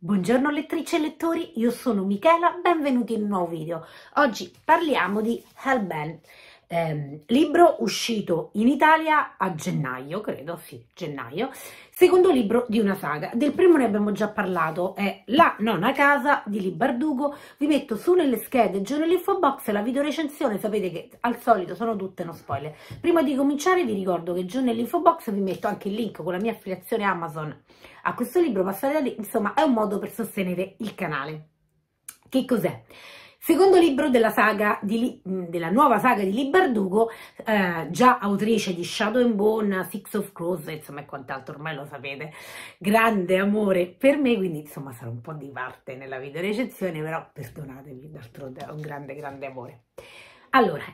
Buongiorno lettrici e lettori, io sono Michela, benvenuti in un nuovo video. Oggi parliamo di Hell Bent, libro uscito in Italia a gennaio, credo, sì, gennaio, secondo libro di una saga. Del primo ne abbiamo già parlato, è La nona casa di Leigh Bardugo. Vi metto su nelle schede, giù nell'info box, la videorecensione, sapete che al solito sono tutte no spoiler. Prima di cominciare vi ricordo che giù nell'info box vi metto anche il link con la mia affiliazione Amazon a questo libro, passate da lì, insomma è un modo per sostenere il canale. Che cos'è? Secondo libro della saga della nuova saga di Leigh Bardugo, già autrice di Shadow and Bone, Six of Crows, insomma e quant'altro, ormai lo sapete, grande amore per me, quindi insomma sarà un po' di parte nella videorecensione, però perdonatemi, d'altronde è un grande amore. Allora,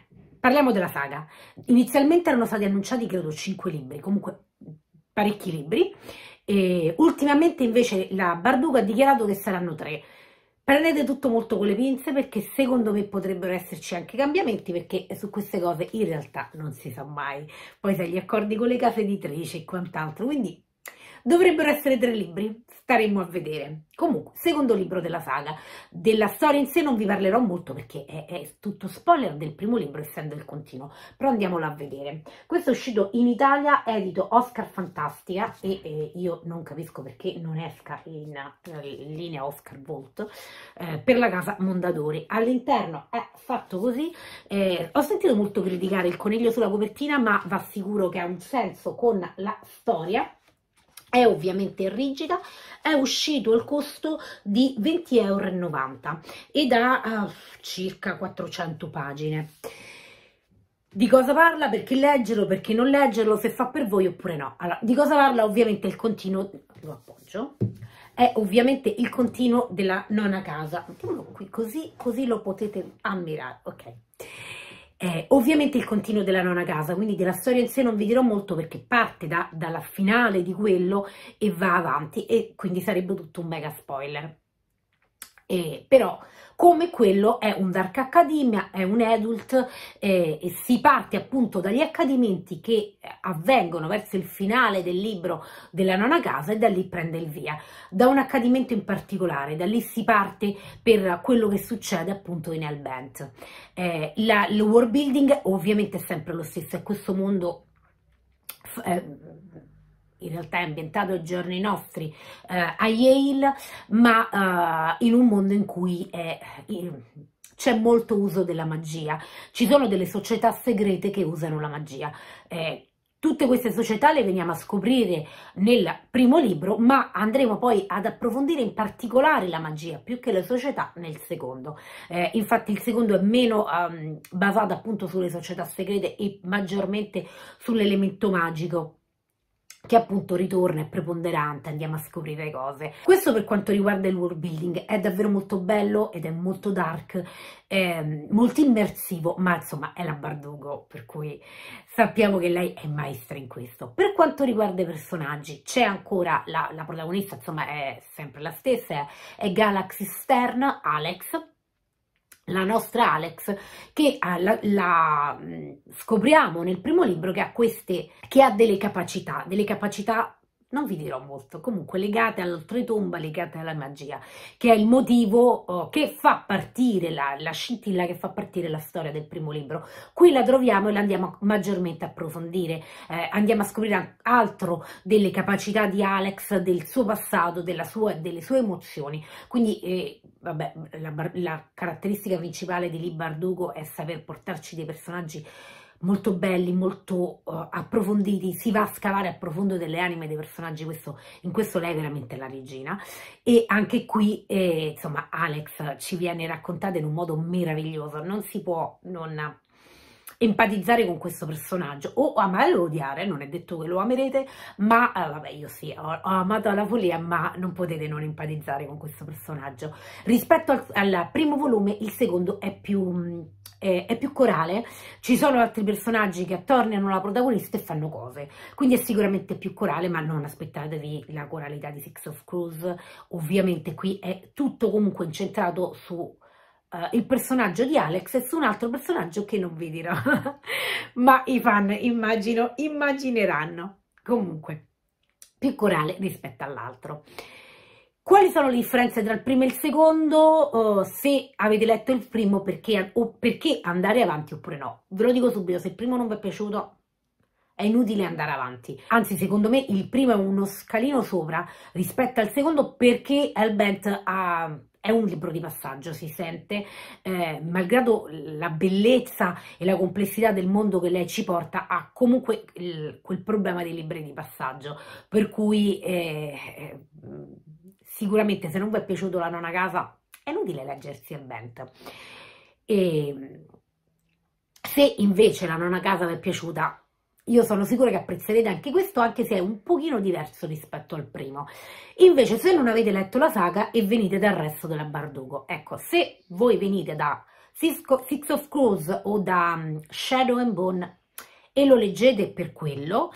parliamo della saga. Inizialmente erano stati annunciati credo 5 libri, comunque parecchi libri, e ultimamente invece la Bardugo ha dichiarato che saranno 3. Prendete tutto molto con le pinze perché secondo me potrebbero esserci anche cambiamenti, perché su queste cose in realtà non si sa mai. Poi sai gli accordi con le case editrici e quant'altro, quindi dovrebbero essere 3 libri, staremo a vedere. Comunque, secondo libro della saga, della storia in sé non vi parlerò molto perché è tutto spoiler del primo libro essendo il continuo, però andiamolo a vedere. Questo è uscito in Italia, edito Oscar Fantastica e io non capisco perché non esca in linea Oscar Vault per la casa Mondadori. All'interno è fatto così, ho sentito molto criticare il coniglio sulla copertina, ma vi assicuro che ha un senso con la storia. È ovviamente rigida, è uscito al costo di 20,90 € ed ha circa 400 pagine. Di cosa parla? Perché leggerlo, perché non leggerlo, se fa per voi oppure no. Allora, di cosa parla? Ovviamente il continuo, lo appoggio, è ovviamente il continuo della nona casa. Mettiamolo qui, così lo potete ammirare, ok. Ovviamente il continuo della nona casa, quindi della storia in sé non vi dirò molto perché parte dalla finale di quello e va avanti e quindi sarebbe tutto un mega spoiler. Però come quello è un Dark Academia, è un adult e si parte appunto dagli accadimenti che avvengono verso il finale del libro della nona casa e da lì prende il via, da un accadimento in particolare, da lì si parte per quello che succede appunto in Hell Bent. Il world building ovviamente è sempre lo stesso, è questo mondo in realtà è ambientato ai giorni nostri a Yale, ma in un mondo in cui c'è molto uso della magia. Ci sono delle società segrete che usano la magia. Tutte queste società le veniamo a scoprire nel primo libro, ma andremo poi ad approfondire in particolare la magia, più che le società, nel secondo. Infatti il secondo è meno basato appunto sulle società segrete e maggiormente sull'elemento magico, che appunto ritorna, è preponderante, andiamo a scoprire cose. Questo per quanto riguarda il world building, è davvero molto bello ed è molto dark, molto immersivo, ma insomma è la Bardugo, per cui sappiamo che lei è maestra in questo. Per quanto riguarda i personaggi, c'è ancora la protagonista, insomma è sempre la stessa, è Galaxy Stern, Alex, la nostra Alex, che scopriamo nel primo libro che ha delle capacità, non vi dirò molto, comunque legate all'oltretomba, legate alla magia, che è il motivo che fa partire la scintilla, che fa partire la storia del primo libro. Qui la troviamo e la andiamo maggiormente a approfondire, andiamo a scoprire altro delle capacità di Alex, del suo passato, delle sue emozioni, quindi vabbè, la caratteristica principale di Leigh Bardugo è saper portarci dei personaggi molto belli, molto approfonditi, si va a scavare a profondo delle anime dei personaggi, in questo lei è veramente la regina. E anche qui, insomma, Alex ci viene raccontata in un modo meraviglioso, non si può non empatizzare con questo personaggio, o amarlo o odiare, non è detto che lo amerete, ma vabbè, io sì, ho amato alla follia, ma non potete non empatizzare con questo personaggio. Rispetto al primo volume, il secondo è più corale, ci sono altri personaggi che attorniano la protagonista e fanno cose, quindi è sicuramente più corale, ma non aspettatevi la coralità di Six of Crows. Ovviamente qui è tutto comunque incentrato su il personaggio di Alex e su un altro personaggio che non vi dirò, ma i fan immagineranno, comunque più corale rispetto all'altro. Quali sono le differenze tra il primo e il secondo? Se avete letto il primo, perché andare avanti oppure no? Ve lo dico subito, se il primo non vi è piaciuto è inutile andare avanti. Anzi, secondo me il primo è uno scalino sopra rispetto al secondo, perché Hell Bent è un libro di passaggio, si sente, malgrado la bellezza e la complessità del mondo che lei ci porta, ha comunque quel problema dei libri di passaggio, per cui sicuramente se non vi è piaciuto La nona casa è inutile leggersi Hell Bent. E se invece La nona casa vi è piaciuta, io sono sicura che apprezzerete anche questo, anche se è un pochino diverso rispetto al primo. Invece, se non avete letto la saga e venite dal resto della Bardugo, ecco, se voi venite da Six of Crows o da Shadow and Bone e lo leggete per quello,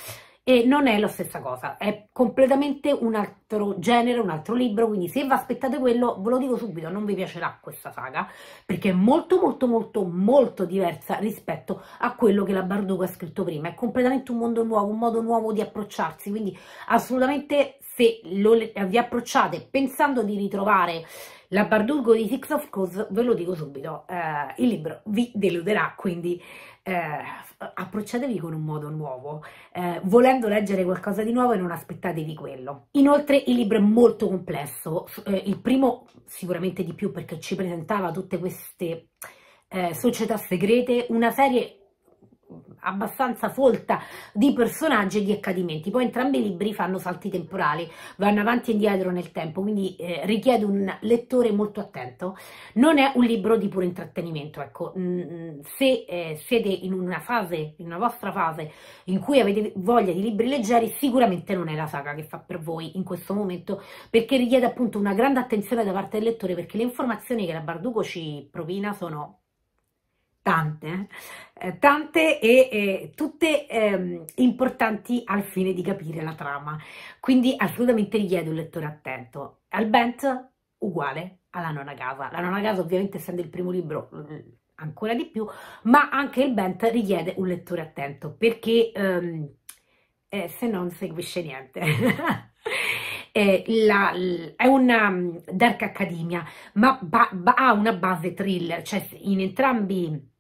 non è la stessa cosa, è completamente un altro genere, un altro libro, quindi se vi aspettate quello, ve lo dico subito, non vi piacerà questa saga, perché è molto molto molto molto diversa rispetto a quello che la Bardugo ha scritto prima. È completamente un mondo nuovo, un modo nuovo di approcciarsi, quindi assolutamente se vi approcciate pensando di ritrovare la Bardugo di Six of Crows, ve lo dico subito, il libro vi deluderà, quindi approcciatevi con un modo nuovo, volendo leggere qualcosa di nuovo e non aspettatevi quello. Inoltre il libro è molto complesso, il primo sicuramente di più, perché ci presentava tutte queste società segrete, una serie abbastanza folta di personaggi e di accadimenti. Poi entrambi i libri fanno salti temporali, vanno avanti e indietro nel tempo, quindi richiede un lettore molto attento. Non è un libro di puro intrattenimento, ecco. Se siete in una vostra fase in cui avete voglia di libri leggeri, sicuramente non è la saga che fa per voi in questo momento, perché richiede appunto una grande attenzione da parte del lettore, perché le informazioni che la Bardugo ci propina sono tante e tutte importanti al fine di capire la trama, quindi assolutamente richiedo un lettore attento. Hell Bent uguale alla nona casa. La nona casa ovviamente, essendo il primo libro, ancora di più, ma anche Hell Bent richiede un lettore attento, perché se non seguisce niente. È una dark accademia, ma ha una base thriller, cioè in entrambi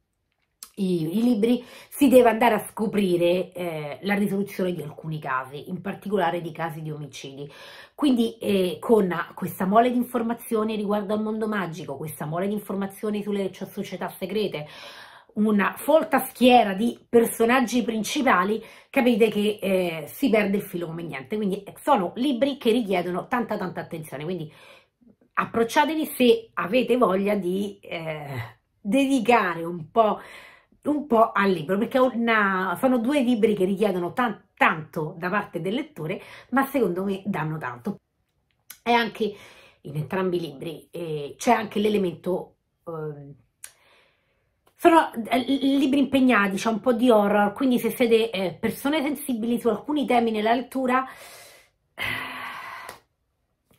i libri si deve andare a scoprire la risoluzione di alcuni casi, in particolare di casi di omicidi, quindi con questa mole di informazioni riguardo al mondo magico, questa mole di informazioni sulle società segrete, una folta schiera di personaggi principali, capite che si perde il filo come niente. Quindi sono libri che richiedono tanta tanta attenzione, quindi approcciatevi se avete voglia di dedicare un po' al libro, perché sono due libri che richiedono tanto da parte del lettore, ma secondo me danno tanto. E anche in entrambi i libri c'è anche l'elemento... sono libri impegnati, c'è un po' di horror, quindi se siete persone sensibili su alcuni temi nella lettura,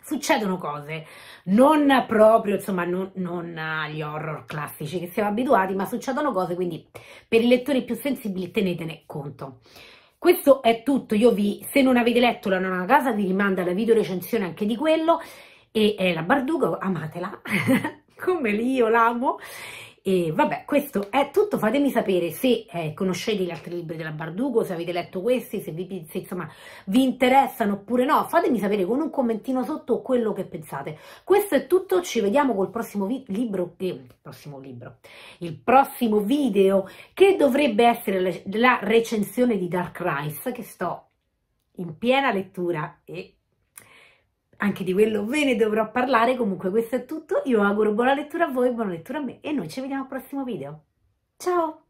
succedono cose, non proprio, insomma, non agli horror classici che siamo abituati, ma succedono cose, quindi per i lettori più sensibili tenetene conto. Questo è tutto, se non avete letto La nona casa vi rimando alla video recensione anche di quello, e la Bardugo, amatela, come io l'amo. E vabbè, questo è tutto. Fatemi sapere se conoscete gli altri libri della Bardugo, se avete letto questi, se vi interessano oppure no. Fatemi sapere con un commentino sotto quello che pensate. Questo è tutto, ci vediamo col prossimo video, che dovrebbe essere la recensione di Dark Rise, che sto in piena lettura e anche di quello ve ne dovrò parlare. Comunque questo è tutto, io auguro buona lettura a voi, buona lettura a me, e noi ci vediamo al prossimo video. Ciao!